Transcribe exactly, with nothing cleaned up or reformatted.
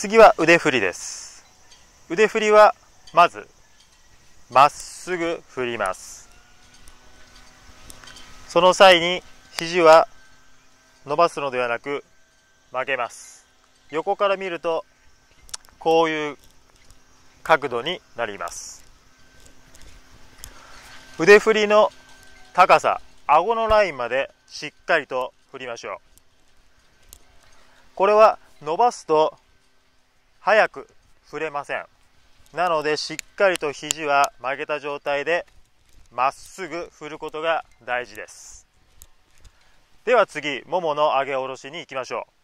次は腕振りです。腕振りはまずまっすぐ振ります。その際に肘は伸ばすのではなく曲げます。横から見るとこういう角度になります。腕振りの高さ、顎のラインまでしっかりと振りましょう。これは伸ばすと早く振れません。なのでしっかりと肘は曲げた状態でまっすぐ振ることが大事です。では次、ももの上げ下ろしに行きましょう。